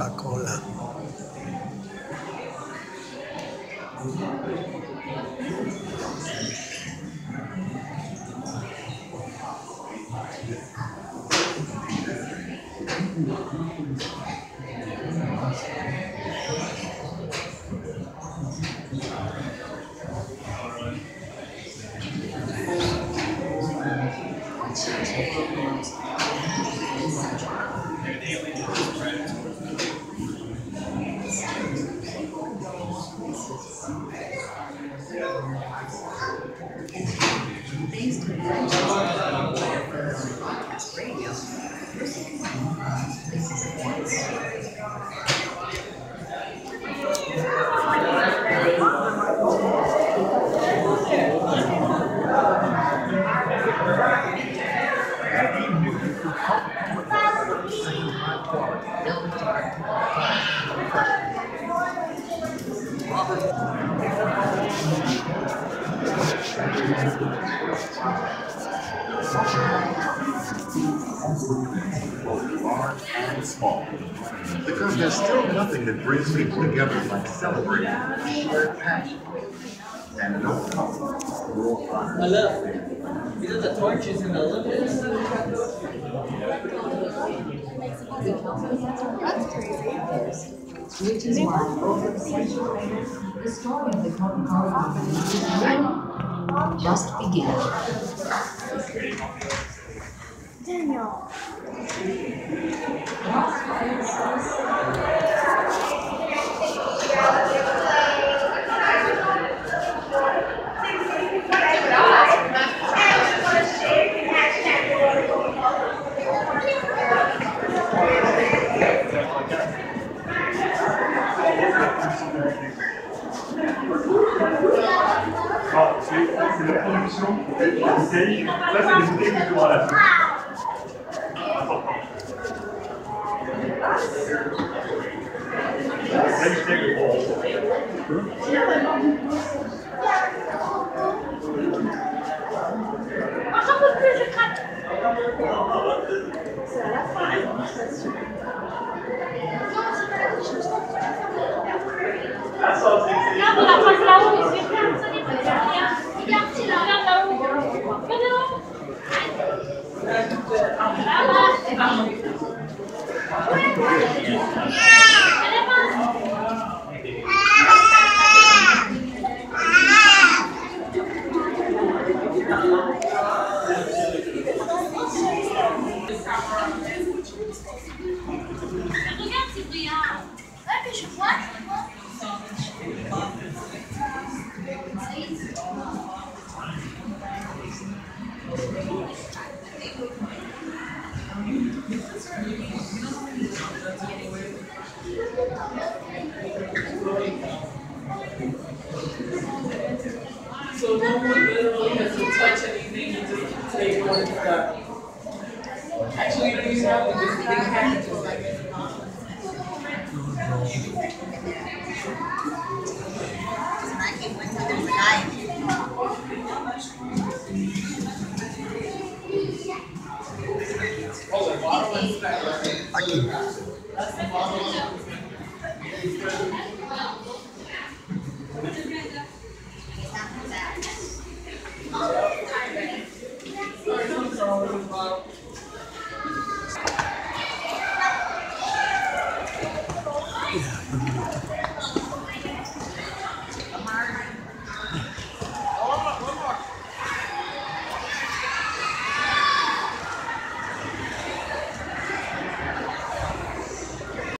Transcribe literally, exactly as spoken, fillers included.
Coca-Cola. Thanks to Podcast Radio, this is a both large and small, because there's still nothing that brings people together like celebrating shared passion and no color or honor. I love it. These are the torches in the Olympics. That's crazy. Which is why over the centuries, the story of the Coca-Cola company just began. Daniel. Ah, c'est la production des bouteilles. Là, c'est les bouteilles que tu vois à la fin. J'en peux plus, je craque. C'est à la fin de la conversation. Regarde la face là-haut, il se fait rien, ça n'est pas rien. Regarde, si la regarde là-haut, regarde là-haut. Venez là. Là-bas, c'est pas bon. Regarde, c'est brillant. Ouais, mais je vois. So no one literally has to touch anything, you just can take one step. Actually, you don't even have to, just big packages like this. Oh, the bottle is back. That's the bottle.